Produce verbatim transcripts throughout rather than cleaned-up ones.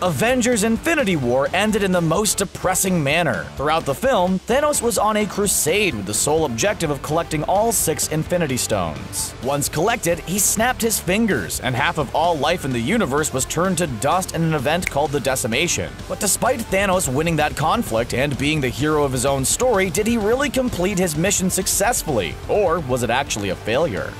Avengers: Infinity War ended in the most depressing manner. Throughout the film, Thanos was on a crusade with the sole objective of collecting all six Infinity Stones. Once collected, he snapped his fingers, and half of all life in the universe was turned to dust in an event called the Decimation. But despite Thanos winning that conflict and being the hero of his own story, did he really complete his mission successfully, or was it actually a failure?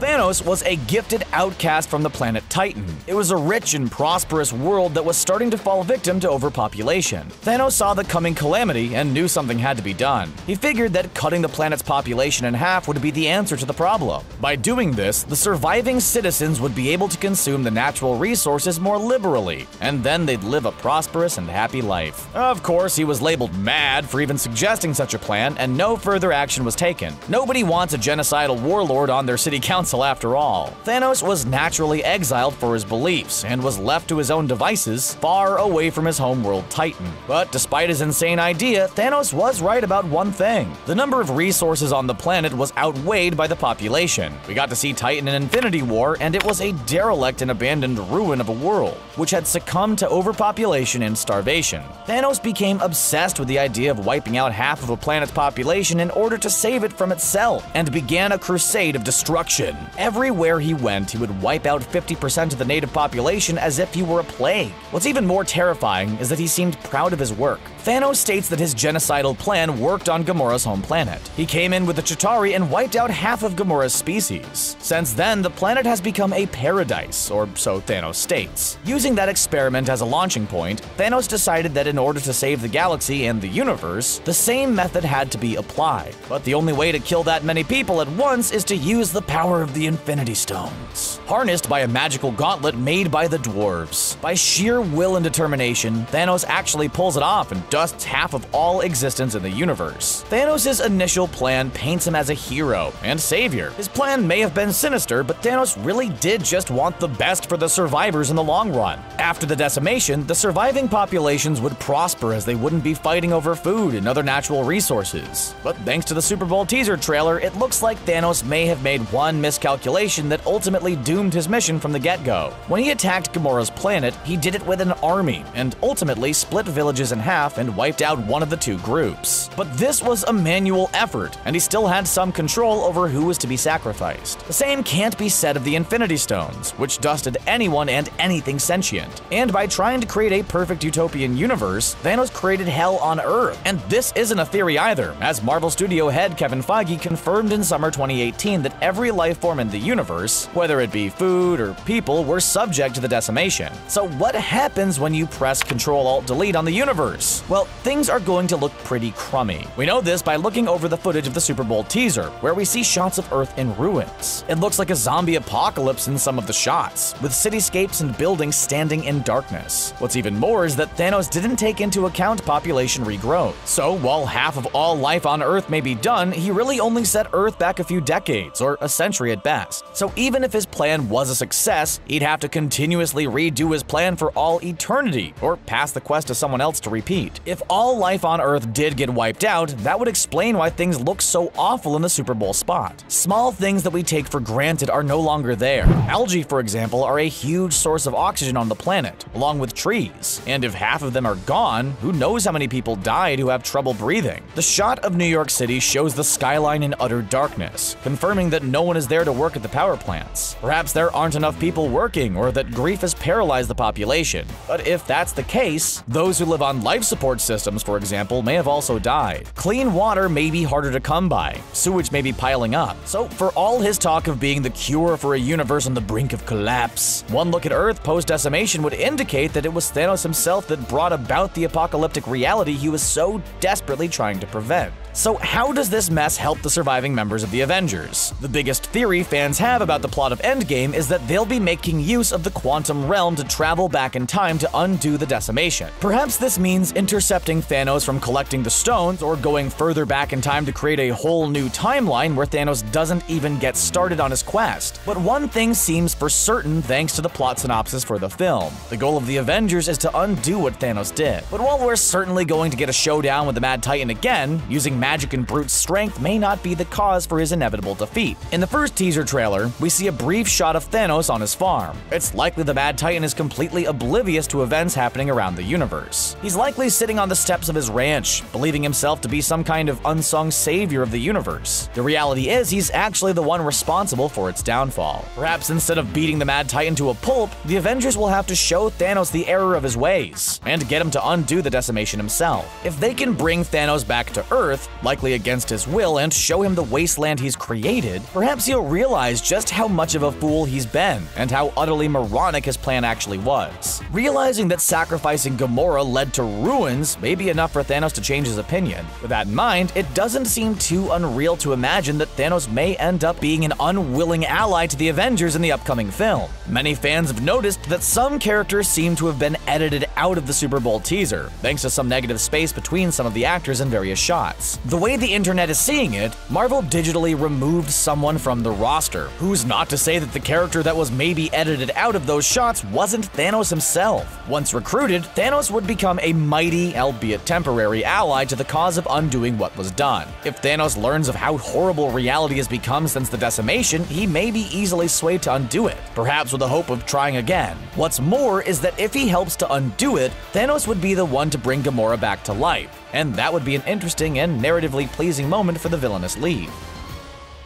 Thanos was a gifted outcast from the planet Titan. It was a rich and prosperous world that was starting to fall victim to overpopulation. Thanos saw the coming calamity and knew something had to be done. He figured that cutting the planet's population in half would be the answer to the problem. By doing this, the surviving citizens would be able to consume the natural resources more liberally, and then they'd live a prosperous and happy life. Of course, he was labeled mad for even suggesting such a plan, and no further action was taken. Nobody wants a genocidal warlord on their city council. After all, Thanos was naturally exiled for his beliefs and was left to his own devices, far away from his homeworld Titan. But despite his insane idea, Thanos was right about one thing. The number of resources on the planet was outweighed by the population. We got to see Titan in Infinity War, and it was a derelict and abandoned ruin of a world, which had succumbed to overpopulation and starvation. Thanos became obsessed with the idea of wiping out half of a planet's population in order to save it from itself, and began a crusade of destruction. Everywhere he went, he would wipe out fifty percent of the native population as if he were a plague. What's even more terrifying is that he seemed proud of his work. Thanos states that his genocidal plan worked on Gamora's home planet. He came in with the Chitauri and wiped out half of Gamora's species. Since then, the planet has become a paradise, or so Thanos states. Using that experiment as a launching point, Thanos decided that in order to save the galaxy and the universe, the same method had to be applied. But the only way to kill that many people at once is to use the power of the Infinity Stones. Harnessed by a magical gauntlet made by the dwarves. By sheer will and determination, Thanos actually pulls it off and dusts half of all existence in the universe. Thanos' initial plan paints him as a hero and savior. His plan may have been sinister, but Thanos really did just want the best for the survivors in the long run. After the decimation, the surviving populations would prosper as they wouldn't be fighting over food and other natural resources. But thanks to the Super Bowl teaser trailer, it looks like Thanos may have made one mistake. Calculation that ultimately doomed his mission from the get-go. When he attacked Gamora's planet, he did it with an army, and ultimately split villages in half and wiped out one of the two groups. But this was a manual effort, and he still had some control over who was to be sacrificed. The same can't be said of the Infinity Stones, which dusted anyone and anything sentient. And by trying to create a perfect utopian universe, Thanos created hell on Earth. And this isn't a theory either, as Marvel Studio head Kevin Feige confirmed in summer twenty eighteen that every life in the universe, whether it be food or people, were subject to the decimation. So what happens when you press control alt delete on the universe? Well, things are going to look pretty crummy. We know this by looking over the footage of the Super Bowl teaser, where we see shots of Earth in ruins. It looks like a zombie apocalypse in some of the shots, with cityscapes and buildings standing in darkness. What's even more is that Thanos didn't take into account population regrowth. So while half of all life on Earth may be done, he really only set Earth back a few decades, or a century at best. So even if his plan was a success, he'd have to continuously redo his plan for all eternity, or pass the quest to someone else to repeat. If all life on Earth did get wiped out, that would explain why things look so awful in the Super Bowl spot. Small things that we take for granted are no longer there. Algae, for example, are a huge source of oxygen on the planet, along with trees. And if half of them are gone, who knows how many people died who have trouble breathing. The shot of New York City shows the skyline in utter darkness, confirming that no one is there to work at the power plants. Perhaps there aren't enough people working, or that grief has paralyzed the population. But if that's the case, those who live on life support systems, for example, may have also died. Clean water may be harder to come by. Sewage may be piling up. So for all his talk of being the cure for a universe on the brink of collapse, one look at Earth post-decimation would indicate that it was Thanos himself that brought about the apocalyptic reality he was so desperately trying to prevent. So how does this mess help the surviving members of the Avengers? The biggest theory fans have about the plot of Endgame is that they'll be making use of the Quantum Realm to travel back in time to undo the decimation. Perhaps this means into intercepting Thanos from collecting the stones, or going further back in time to create a whole new timeline where Thanos doesn't even get started on his quest. But one thing seems for certain thanks to the plot synopsis for the film. The goal of the Avengers is to undo what Thanos did. But while we're certainly going to get a showdown with the Mad Titan again, using magic and brute strength may not be the cause for his inevitable defeat. In the first teaser trailer, we see a brief shot of Thanos on his farm. It's likely the Mad Titan is completely oblivious to events happening around the universe. He's likely sitting on the steps of his ranch, believing himself to be some kind of unsung savior of the universe. The reality is, he's actually the one responsible for its downfall. Perhaps instead of beating the Mad Titan to a pulp, the Avengers will have to show Thanos the error of his ways, and get him to undo the decimation himself. If they can bring Thanos back to Earth, likely against his will, and show him the wasteland he's created, perhaps he'll realize just how much of a fool he's been, and how utterly moronic his plan actually was. Realizing that sacrificing Gamora led to ruins may be enough for Thanos to change his opinion. With that in mind, it doesn't seem too unreal to imagine that Thanos may end up being an unwilling ally to the Avengers in the upcoming film. Many fans have noticed that some characters seem to have been edited out of the Super Bowl teaser, thanks to some negative space between some of the actors in various shots. The way the internet is seeing it, Marvel digitally removed someone from the roster. Who's not to say that the character that was maybe edited out of those shots wasn't Thanos himself? Once recruited, Thanos would become a mighty, albeit temporary, ally to the cause of undoing what was done. If Thanos learns of how horrible reality has become since the decimation, he may be easily swayed to undo it, perhaps with the hope of trying again. What's more is that if he helps to undo it, Thanos would be the one to bring Gamora back to life, and that would be an interesting and narratively pleasing moment for the villainous lead.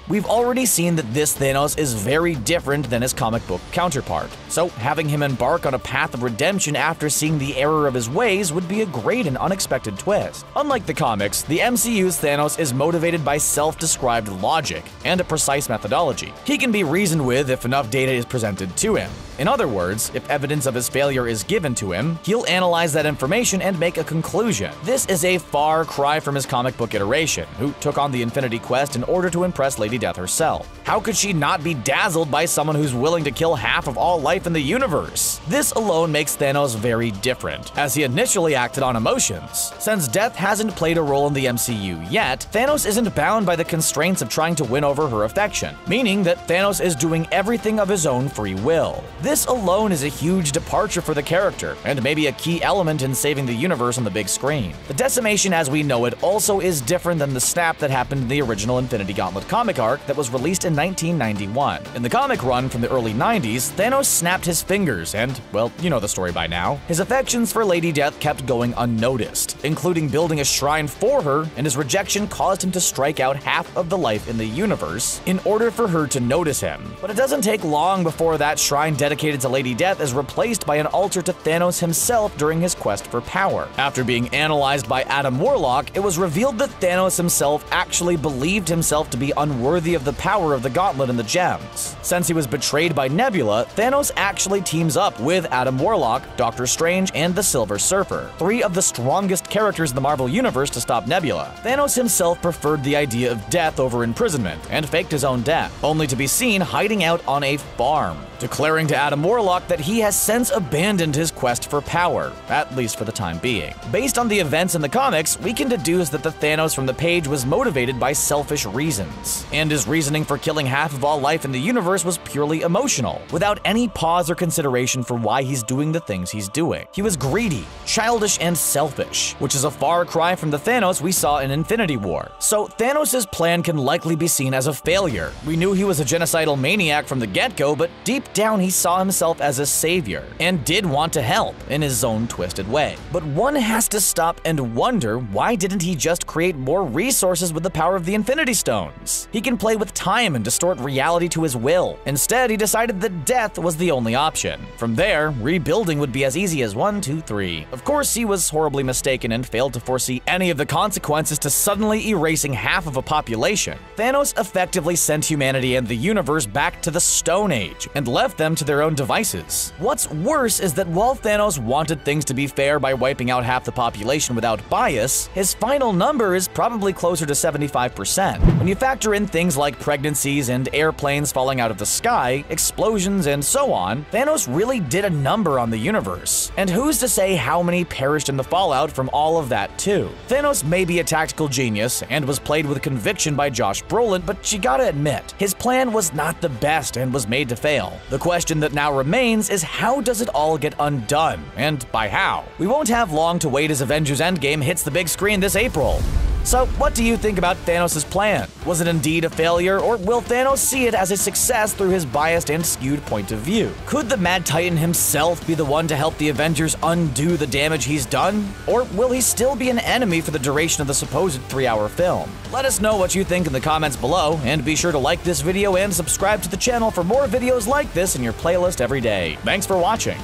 We've already seen that this Thanos is very different than his comic book counterpart, so having him embark on a path of redemption after seeing the error of his ways would be a great and unexpected twist. Unlike the comics, the M C U's Thanos is motivated by self-described logic and a precise methodology. He can be reasoned with if enough data is presented to him. In other words, if evidence of his failure is given to him, he'll analyze that information and make a conclusion. This is a far cry from his comic book iteration, who took on the Infinity Quest in order to impress Lady Death herself. How could she not be dazzled by someone who's willing to kill half of all life in the universe? This alone makes Thanos very different, as he initially acted on emotions. Since Death hasn't played a role in the M C U yet, Thanos isn't bound by the constraints of trying to win over her affection, meaning that Thanos is doing everything of his own free will. This alone is a huge departure for the character, and maybe a key element in saving the universe on the big screen. The decimation as we know it also is different than the snap that happened in the original Infinity Gauntlet comic arc that was released in nineteen ninety-one. In the comic run from the early nineties, Thanos snapped his fingers and, well, you know the story by now. His affections for Lady Death kept going unnoticed, including building a shrine for her, and his rejection caused him to strike out half of the life in the universe in order for her to notice him. But it doesn't take long before that shrine dedicated Dedicated to Lady Death is replaced by an altar to Thanos himself during his quest for power. After being analyzed by Adam Warlock, it was revealed that Thanos himself actually believed himself to be unworthy of the power of the gauntlet and the gems. Since he was betrayed by Nebula, Thanos actually teams up with Adam Warlock, Doctor Strange, and the Silver Surfer, three of the strongest characters in the Marvel Universe, to stop Nebula. Thanos himself preferred the idea of death over imprisonment, and faked his own death, only to be seen hiding out on a farm, declaring to Adam Warlock that he has since abandoned his quest for power, at least for the time being. Based on the events in the comics, we can deduce that the Thanos from the page was motivated by selfish reasons, and his reasoning for killing half of all life in the universe was purely emotional, without any pause or consideration for why he's doing the things he's doing. He was greedy, childish, and selfish, which is a far cry from the Thanos we saw in Infinity War. So Thanos' plan can likely be seen as a failure. We knew he was a genocidal maniac from the get-go, but deep down he saw himself as a savior, and did want to help in his own twisted way. But one has to stop and wonder, why didn't he just create more resources with the power of the Infinity Stones? He can play with time and distort reality to his will. Instead, he decided that death was the only option. From there, rebuilding would be as easy as one, two, three. Of course, he was horribly mistaken and failed to foresee any of the consequences to suddenly erasing half of a population. Thanos effectively sent humanity and the universe back to the Stone Age, and left them to their their own devices. What's worse is that while Thanos wanted things to be fair by wiping out half the population without bias, his final number is probably closer to seventy-five percent. When you factor in things like pregnancies and airplanes falling out of the sky, explosions and so on, Thanos really did a number on the universe. And who's to say how many perished in the fallout from all of that too? Thanos may be a tactical genius and was played with conviction by Josh Brolin, but you gotta admit, his plan was not the best and was made to fail. The question that now remains is how does it all get undone, and by how? We won't have long to wait as Avengers Endgame hits the big screen this April. So what do you think about Thanos' plan? Was it indeed a failure, or will Thanos see it as a success through his biased and skewed point of view? Could the Mad Titan himself be the one to help the Avengers undo the damage he's done? Or will he still be an enemy for the duration of the supposed three-hour film? Let us know what you think in the comments below, and be sure to like this video and subscribe to the channel for more videos like this in your playlist every day. Thanks for watching!